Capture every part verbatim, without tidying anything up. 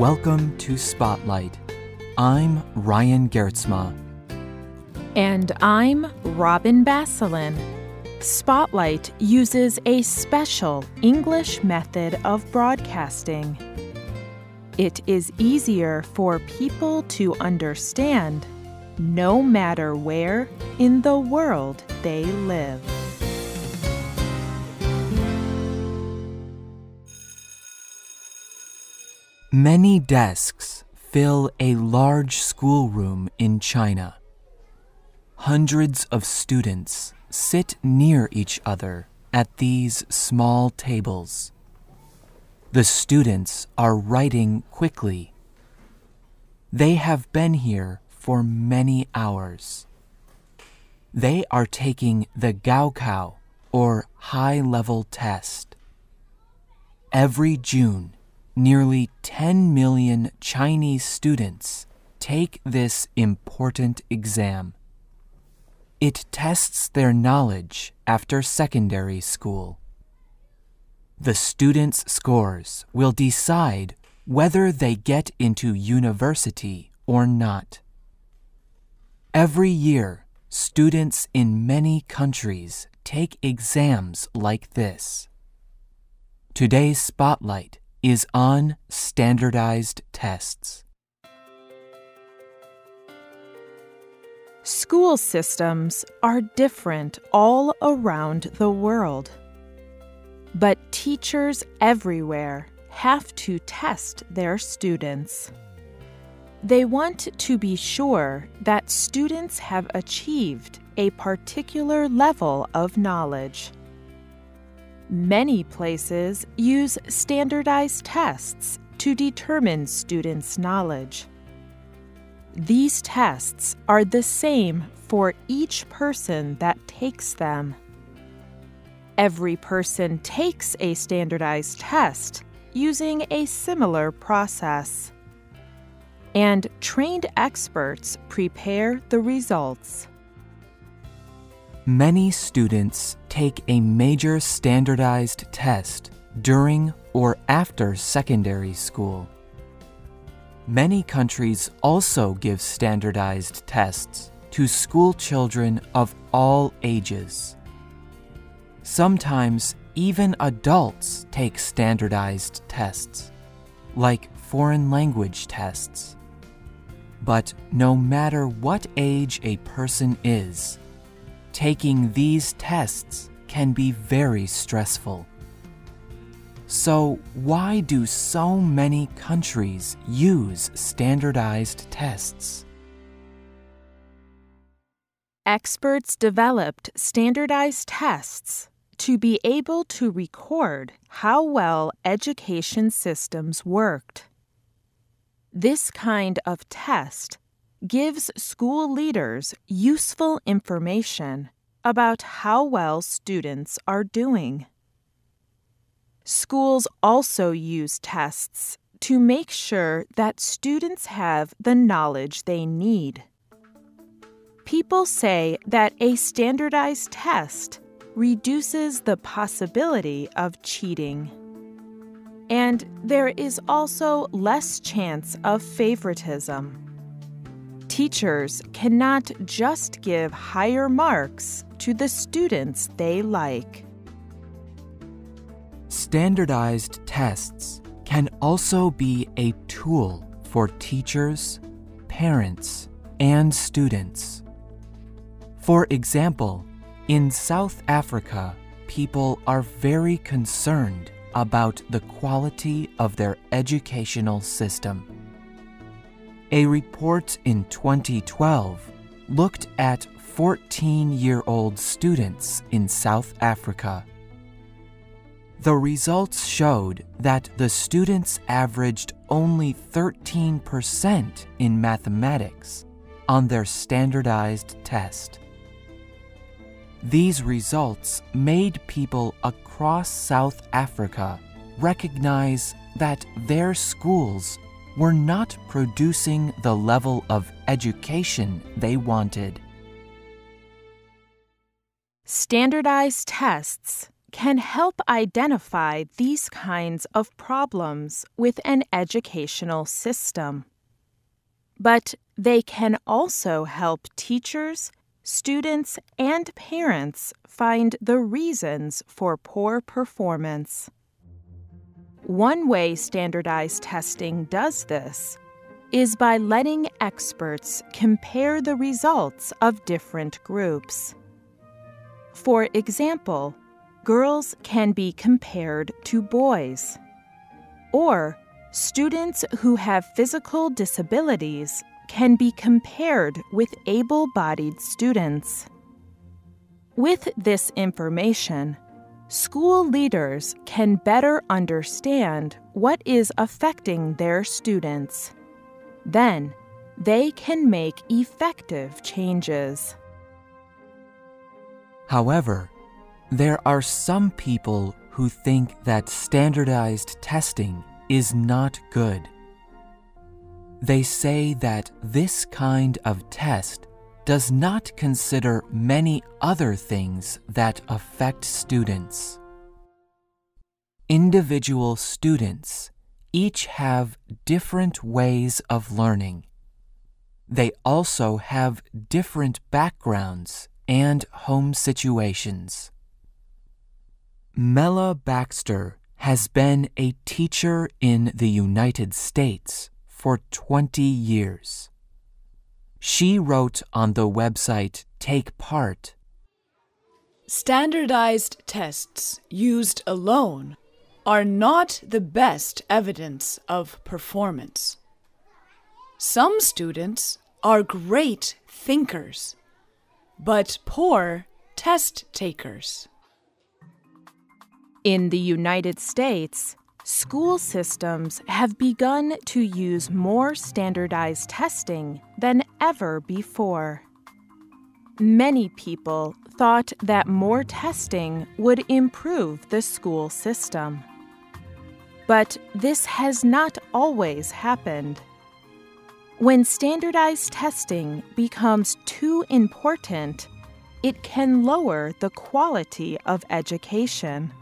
Welcome to Spotlight. I'm Ryan Geertsma. And I'm Robin Basselin. Spotlight uses a special English method of broadcasting. It is easier for people to understand, no matter where in the world they live. Many desks fill a large schoolroom in China. Hundreds of students sit near each other at these small tables. The students are writing quickly. They have been here for many hours. They are taking the Gaokao, or high-level test. Every June, nearly ten million Chinese students take this important exam. It tests their knowledge after secondary school. The students' scores will decide whether they get into university or not. Every year, students in many countries take exams like this. Today's Spotlight is on standardized tests. School systems are different all around the world. But teachers everywhere have to test their students. They want to be sure that students have achieved a particular level of knowledge. Many places use standardized tests to determine students' knowledge. These tests are the same for each person that takes them. Every person takes a standardized test using a similar process. And trained experts prepare the results. Many students take a major standardized test during or after secondary school. Many countries also give standardized tests to school children of all ages. Sometimes even adults take standardized tests, like foreign language tests. But no matter what age a person is, taking these tests can be very stressful. So why do so many countries use standardized tests? Experts developed standardized tests to be able to record how well education systems worked. This kind of test gives school leaders useful information about how well students are doing. Schools also use tests to make sure that students have the knowledge they need. People say that a standardized test reduces the possibility of cheating. And there is also less chance of favoritism. Teachers cannot just give higher marks to the students they like. Standardized tests can also be a tool for teachers, parents, and students. For example, in South Africa, people are very concerned about the quality of their educational system. A report in twenty twelve looked at fourteen-year-old students in South Africa. The results showed that the students averaged only thirteen percent in mathematics on their standardized test. These results made people across South Africa recognize that their schools were not producing the level of education they wanted. Standardized tests can help identify these kinds of problems with an educational system. But they can also help teachers, students, and parents find the reasons for poor performance. One way standardized testing does this is by letting experts compare the results of different groups. For example, girls can be compared to boys, or students who have physical disabilities can be compared with able-bodied students. With this information, school leaders can better understand what is affecting their students. Then, they can make effective changes. However, there are some people who think that standardized testing is not good. They say that this kind of test does not consider many other things that affect students. Individual students each have different ways of learning. They also have different backgrounds and home situations. Mela Baxter has been a teacher in the United States for twenty years. She wrote on the website Take Part, "Standardized tests used alone are not the best evidence of performance. Some students are great thinkers, but poor test takers." In the United States, school systems have begun to use more standardized testing than ever before. Many people thought that more testing would improve the school system. But this has not always happened. When standardized testing becomes too important, it can lower the quality of education.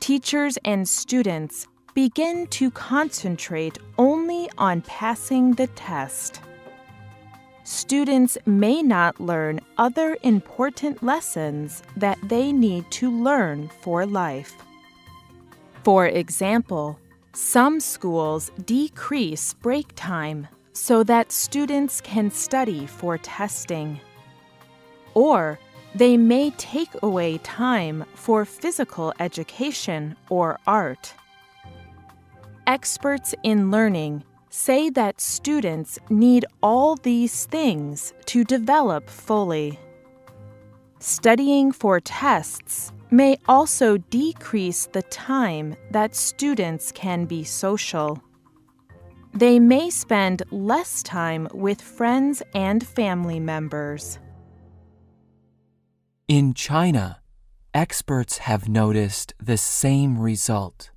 Teachers and students begin to concentrate only on passing the test. Students may not learn other important lessons that they need to learn for life. For example, some schools decrease break time so that students can study for testing. Or they may take away time for physical education or art. Experts in learning say that students need all these things to develop fully. Studying for tests may also decrease the time that students can be social. They may spend less time with friends and family members. In China, experts have noticed the same result.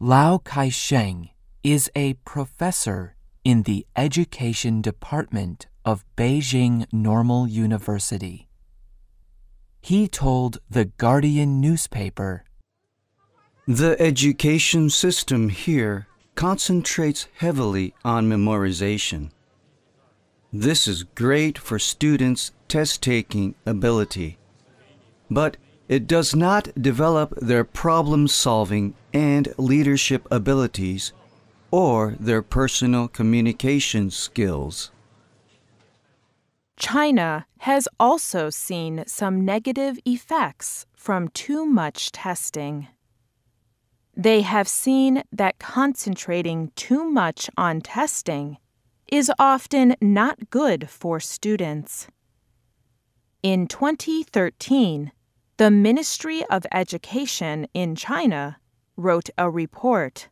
Lao Kaisheng is a professor in the Education Department of Beijing Normal University. He told the Guardian newspaper, "The education system here concentrates heavily on memorization. This is great for students' test-taking ability, but it does not develop their problem-solving and leadership abilities or their personal communication skills." China has also seen some negative effects from too much testing. They have seen that concentrating too much on testing is often not good for students. In twenty thirteen, the Ministry of Education in China wrote a report.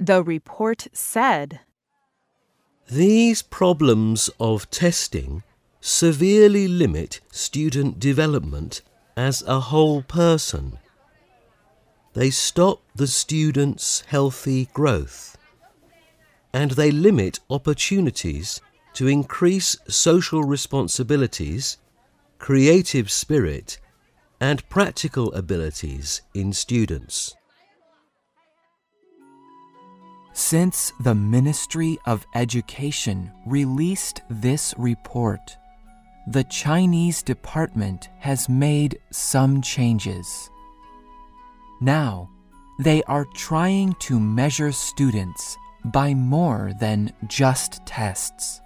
The report said, "These problems of testing severely limit student development as a whole person. They stop the students' healthy growth, and they limit opportunities to increase social responsibilities, creative spirit, and practical abilities in students. Since the Ministry of Education released this report, the Chinese department has made some changes. Now, they are trying to measure students by more than just tests.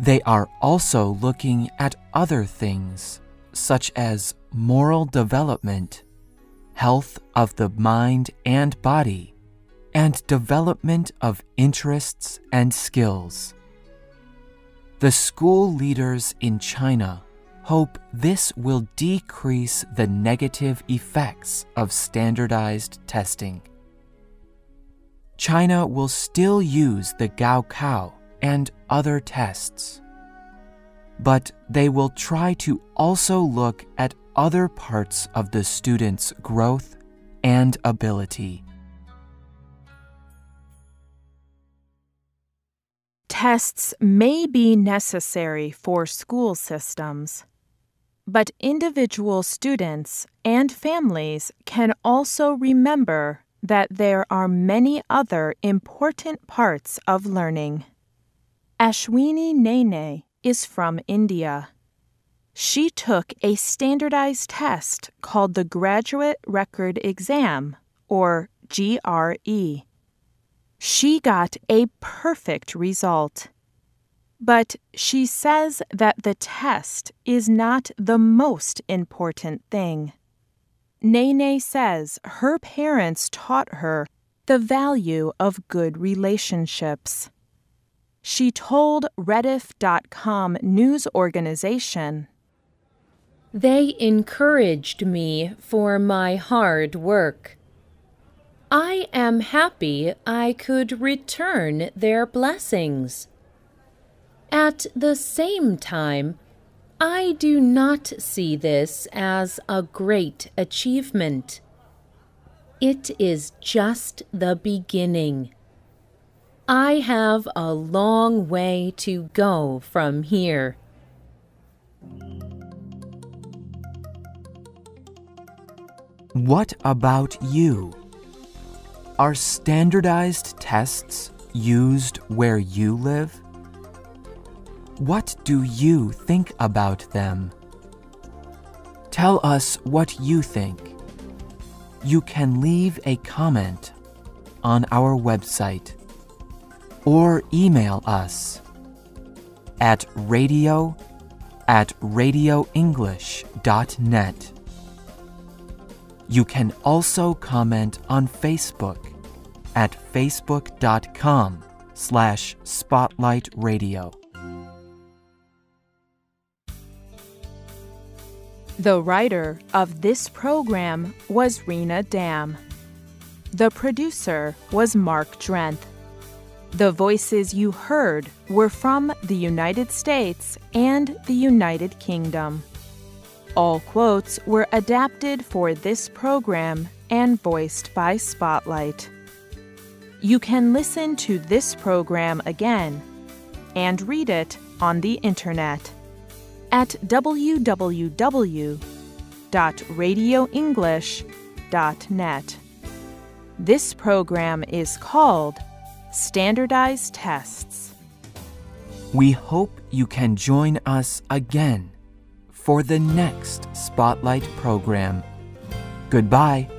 They are also looking at other things, such as moral development, health of the mind and body, and development of interests and skills. The school leaders in China hope this will decrease the negative effects of standardized testing. China will still use the Gaokao and other tests, but they will try to also look at other parts of the students' growth and ability. Tests may be necessary for school systems, but individual students and families can also remember that there are many other important parts of learning. Ashwini Nene is from India. She took a standardized test called the Graduate Record Exam, or G R E. She got a perfect result. But she says that the test is not the most important thing. Nene says her parents taught her the value of good relationships. She told Rediff dot com news organization, "They encouraged me for my hard work. I am happy I could return their blessings. At the same time, I do not see this as a great achievement. It is just the beginning. I have a long way to go from here." What about you? Are standardized tests used where you live? What do you think about them? Tell us what you think. You can leave a comment on our website, or email us at radio at radioenglish.net. You can also comment on Facebook at facebook.com slash spotlight radio. The writer of this program was Rena Dam. The producer was Mark Drenth. The voices you heard were from the United States and the United Kingdom. All quotes were adapted for this program and voiced by Spotlight. You can listen to this program again and read it on the internet at w w w dot radio english dot net. This program is called Standardized Tests. We hope you can join us again for the next Spotlight program. Goodbye.